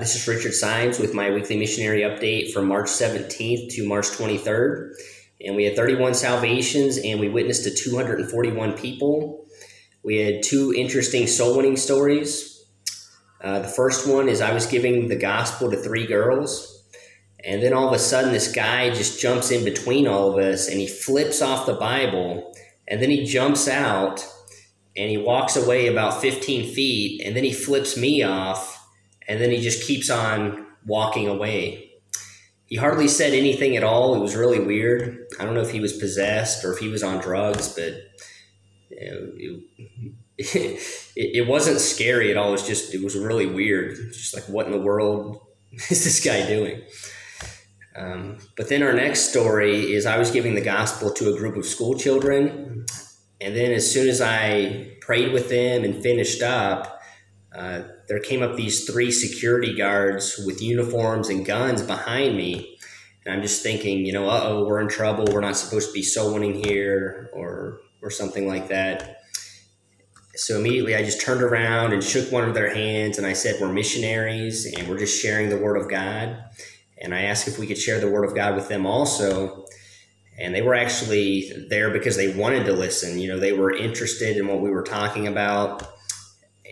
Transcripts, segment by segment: This is Richard Symes with my weekly missionary update from March 17th to March 23rd. And we had 31 salvations and we witnessed to 241 people. We had two interesting soul winning stories. The first one is I was giving the gospel to three girls. And then all of a sudden, this guy just jumps in between all of us and he flips off the Bible and then he jumps out and he walks away about 15 feet and then he flips me off and then he just keeps on walking away. He hardly said anything at all. It was really weird. I don't know if he was possessed or if he was on drugs, but it wasn't scary at all. It was really weird. Just like, what in the world is this guy doing? But then our next story is I was giving the gospel to a group of school children. And then as soon as I prayed with them and finished up, there came up these three security guards with uniforms and guns behind me. And I'm just thinking, uh-oh, we're in trouble. We're not supposed to be soul winning here or something like that. So immediately I just turned around and shook one of their hands and I said, we're missionaries and we're just sharing the word of God. And I asked if we could share the word of God with them also. And they were actually there because they wanted to listen. They were interested in what we were talking about.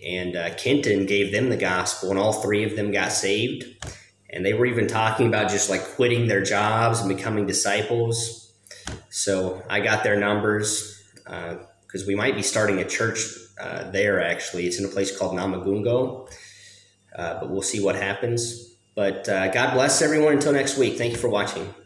And Kenton gave them the gospel and all three of them got saved. And they were even talking about just like quitting their jobs and becoming disciples. So I got their numbers because we might be starting a church there actually. It's in a place called Namagungo, but we'll see what happens. But God bless everyone until next week. Thank you for watching.